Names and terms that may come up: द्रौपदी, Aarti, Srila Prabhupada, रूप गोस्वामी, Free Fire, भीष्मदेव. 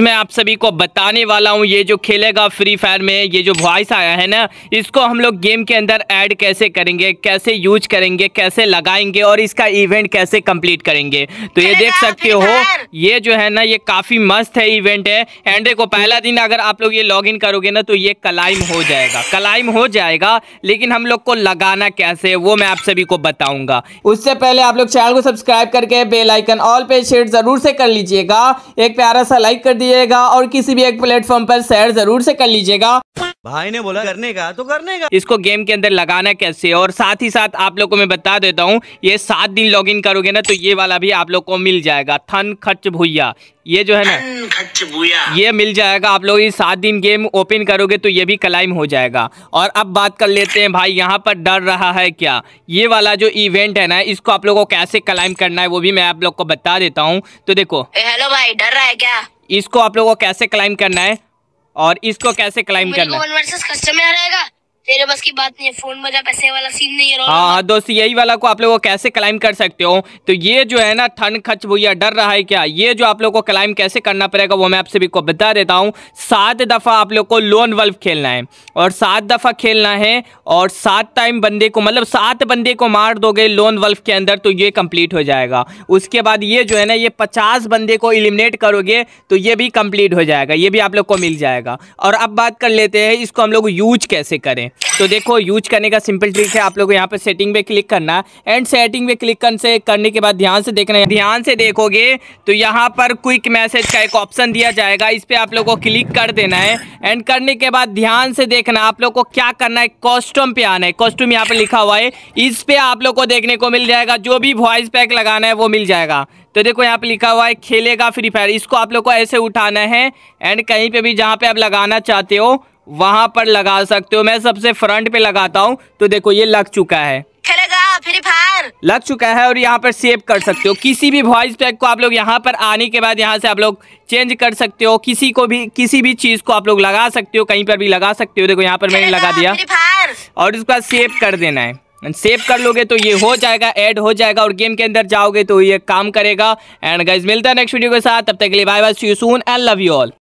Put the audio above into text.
मैं आप सभी को बताने वाला हूं ये जो खेलेगा फ्री फायर में ये जो वॉइस आया है ना, इसको हम लोग गेम के अंदर ऐड कैसे करेंगे, कैसे यूज करेंगे, कैसे लगाएंगे और इसका इवेंट कैसे कंप्लीट करेंगे। तो ये देख सकते हो, ये जो है ना ये काफी मस्त है, इवेंट है। एंड देखो, पहला दिन अगर आप लोग ये लॉगिन करोगे ना तो ये क्लाइम हो जाएगा, क्लाइम हो जाएगा, लेकिन हम लोग को लगाना कैसे वो मैं आप सभी को बताऊंगा। उससे पहले आप लोग चैनल को सब्सक्राइब करके बेल आइकन ऑल पे शेयर जरूर से कर लीजिएगा, एक प्यारा सा लाइक कर दीजिएगा और किसी भी एक प्लेटफॉर्म पर शेयर जरूर से कर लीजिएगा। भाई ने बोला करने का तो करने का। इसको गेम के अंदर लगाना कैसे, और साथ ही साथ आप लोगों को मैं बता देता हूँ, ये 7 दिन लॉगिन करोगे ना तो ये वाला भी आप लोग को मिल जाएगा, थन खच भूया, ये जो है ना ये मिल जाएगा। आप लोग ये 7 दिन गेम ओपन करोगे तो ये भी क्लाइम हो जाएगा। और अब बात कर लेते हैं भाई, यहाँ पर डर रहा है क्या, ये वाला जो इवेंट है ना इसको आप लोगों को कैसे क्लाइम करना है वो भी मैं आप लोग को बता देता हूँ। तो देखो, हेलो भाई, डर रहा है क्या, इसको आप लोगों को कैसे क्लाइम करना है और इसको कैसे क्लाइम करना है। तेरे बस की बात नहीं है, फोन मजा पैसे वाला सीन नहीं है। हाँ दोस्त, यही वाला को आप लोगों को कैसे क्लाइम कर सकते हो। तो ये जो है ना ठंड खच भैया डर रहा है क्या, ये जो आप लोगों को क्लाइम कैसे करना पड़ेगा वो मैं आप सभी को बता देता हूँ। 7 दफ़ा आप लोग को लोन वल्फ खेलना है और 7 दफ़ा खेलना है और 7 टाइम बंदे को, मतलब 7 बंदे को मार दोगे लोन वल्फ के अंदर तो ये कम्प्लीट हो जाएगा। उसके बाद ये जो है ना ये 50 बंदे को एलिमिनेट करोगे तो ये भी कम्प्लीट हो जाएगा, ये भी आप लोग को मिल जाएगा। और अब बात कर लेते हैं इसको हम लोग यूज कैसे करें। तो देखो, यूज करने का सिंपल ट्रिक है, आप लोगों को यहाँ पे सेटिंग पे क्लिक करना एंड सेटिंग पे क्लिक करने के बाद ध्यान से देखना है। ध्यान से देखोगे तो यहाँ पर क्विक मैसेज का एक ऑप्शन दिया जाएगा, इस पे आप लोगों को क्लिक कर देना है। एंड करने के बाद ध्यान से देखना, आप लोगों को क्या करना है, कॉस्ट्यूम पे आना है। कॉस्ट्यूम यहाँ पे लिखा हुआ है, इस पे आप लोग को देखने को मिल जाएगा, जो भी वॉइस पैक लगाना है वो मिल जाएगा। तो देखो यहाँ पे लिखा हुआ है खेलेगा फ्री फायर, इसको आप लोग को ऐसे उठाना है एंड कहीं पे भी जहाँ पे आप लगाना चाहते हो वहां पर लगा सकते हो। मैं सबसे फ्रंट पे लगाता हूँ, तो देखो ये लग चुका है, खेलेगा फ्री फायर लग चुका है। और यहाँ पर सेव कर सकते हो किसी भी वॉइस पैक को, आप लोग यहाँ पर आने के बाद यहाँ से आप लोग चेंज कर सकते हो, किसी को भी किसी भी चीज को आप लोग लगा सकते हो, कहीं पर भी लगा सकते हो। देखो यहाँ पर मैंने लगा दिया और इसका सेव कर देना है। सेव कर लोगे तो ये हो जाएगा, ऐड हो जाएगा और गेम के अंदर जाओगे तो ये काम करेगा। एंड गाइस मिलता है नेक्स्ट वीडियो के साथ, तब तक के लिए bye bye, see you soon and love you all.